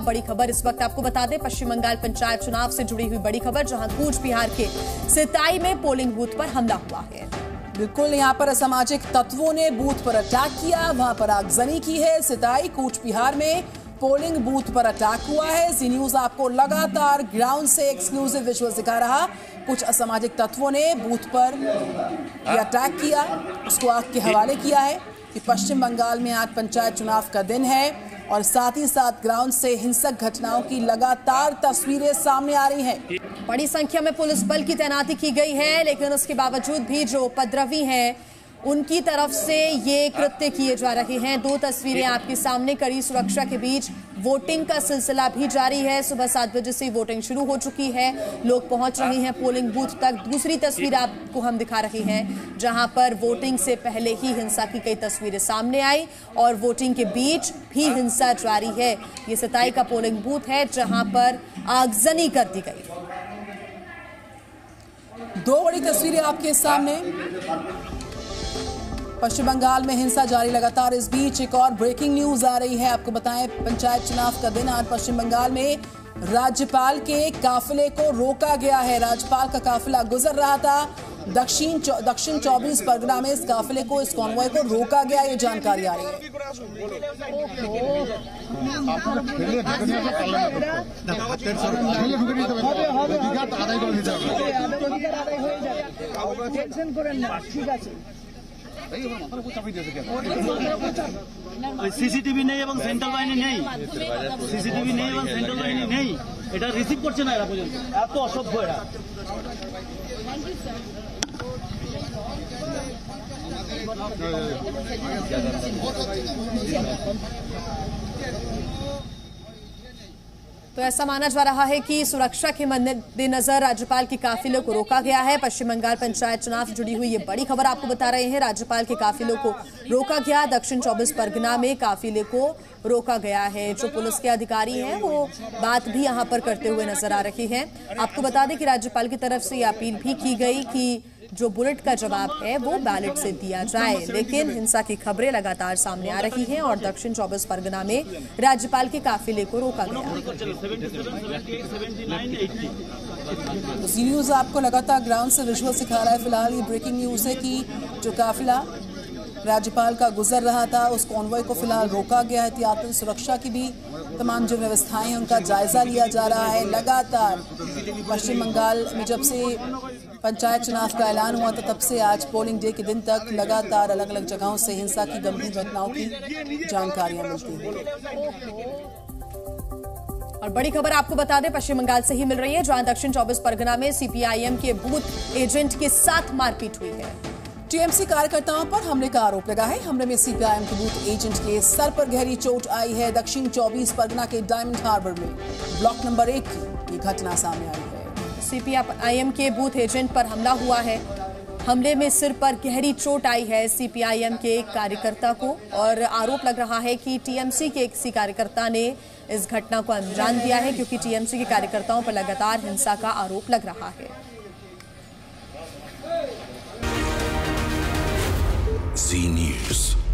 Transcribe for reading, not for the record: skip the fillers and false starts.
अब बड़ी खबर इस वक्त आपको बता दें, पश्चिम बंगाल पंचायत चुनाव से जुड़ी हुई बड़ी खबर, जहां कूच बिहार के सिताई में पोलिंग बूथ पर हमला हुआ है। बिल्कुल, यहां पर असामाजिक तत्वों ने बूथ पर अटैक किया, वहां पर आगजनी की है। सिताई कूच बिहार में पोलिंग बूथ पर अटैक हुआ है। जी न्यूज आपको लगातार ग्राउंड से एक्सक्लूसिव विजुअल दिखा रहा। कुछ असामाजिक तत्वों ने बूथ पर अटैक किया, उसको आग के हवाले किया है कि पश्चिम बंगाल में आज पंचायत चुनाव का दिन है और साथ ही साथ ग्राउंड से हिंसक घटनाओं की लगातार तस्वीरें सामने आ रही हैं। बड़ी संख्या में पुलिस बल की तैनाती की गई है, लेकिन उसके बावजूद भी जो उपद्रवी हैं उनकी तरफ से ये कृत्य किए जा रहे हैं। दो तस्वीरें आपके सामने। कड़ी सुरक्षा के बीच वोटिंग का सिलसिला भी जारी है। सुबह 7 बजे से वोटिंग शुरू हो चुकी है, लोग पहुंच रहे हैं पोलिंग बूथ तक। दूसरी तस्वीर आपको हम दिखा रहे हैं, जहां पर वोटिंग से पहले ही हिंसा की कई तस्वीरें सामने आई और वोटिंग के बीच भी हिंसा जारी है। ये सिताई का पोलिंग बूथ है, जहाँ पर आगजनी कर दी गई। दो बड़ी तस्वीरें आपके सामने। पश्चिम बंगाल में हिंसा जारी लगातार। इस बीच एक और ब्रेकिंग न्यूज आ रही है, आपको बताएं, पंचायत चुनाव का दिन आज पश्चिम बंगाल में राज्यपाल के काफिले को रोका गया है। राज्यपाल का काफिला गुजर रहा था दक्षिण 24 परगना में। इस काफिले को, इस कॉन्वॉय को रोका गया, ये जानकारी आ रही है। सीसीटीवी नहीं एवं सेंट्रल वाहिनी नहीं, सीसीटीवी नहीं एवं सेंट्रल वाहिनी नहीं, এটা রিসিভ করছে না এরা পর্যন্ত, এত অসভ্য এরা। तो ऐसा माना जा रहा है कि सुरक्षा के मद्देनजर राज्यपाल के काफिलों को रोका गया है। पश्चिम बंगाल पंचायत चुनाव से जुड़ी हुई ये बड़ी खबर आपको बता रहे हैं, राज्यपाल के काफिलों को रोका गया। दक्षिण 24 परगना में काफिले को रोका गया है। जो पुलिस के अधिकारी हैं वो बात भी यहाँ पर करते हुए नजर आ रही है। आपको बता दें कि राज्यपाल की तरफ से ये अपील भी की गई कि जो बुलेट का जवाब है वो बैलेट से दिया जाए, लेकिन हिंसा की खबरें लगातार सामने आ रही हैं और दक्षिण 24 परगना में राज्यपाल के काफिले को रोका गया। जी न्यूज आपको लगातार ग्राउंड से विजुअल सिखा रहा है। फिलहाल ये ब्रेकिंग न्यूज है कि जो काफिला राज्यपाल का गुजर रहा था उस कॉन्वॉय को फिलहाल रोका गया है। एहतियातन सुरक्षा की भी तमाम जो व्यवस्थाएं हैं उनका जायजा लिया जा रहा है। लगातार पश्चिम बंगाल में जब से पंचायत चुनाव का ऐलान हुआ था तब से आज पोलिंग डे के दिन तक लगातार अलग अलग जगहों से हिंसा की गंभीर घटनाओं की जानकारियां मिलती हैं। और बड़ी खबर आपको बता दें पश्चिम बंगाल से ही मिल रही है, जहां दक्षिण 24 परगना में सीपीआईएम के बूथ एजेंट के साथ मारपीट हुई है। टीएमसी कार्यकर्ताओं पर हमले का आरोप लगा है। हमले में सीपीआईएम के बूथ एजेंट के सर पर गहरी चोट आई है। दक्षिण 24 परगना के डायमंड हार्बर में ब्लॉक नंबर 1 की घटना सामने आई है। सीपीआईएम के बूथ एजेंट पर हमला हुआ है। हमले में सिर पर गहरी चोट आई है सीपीआईएम के एक कार्यकर्ता को और आरोप लग रहा है कि टीएमसी के किसी कार्यकर्ता ने इस घटना को अंजाम दिया है, क्योंकि टीएमसी के कार्यकर्ताओं पर लगातार हिंसा का आरोप लग रहा है। Zee News.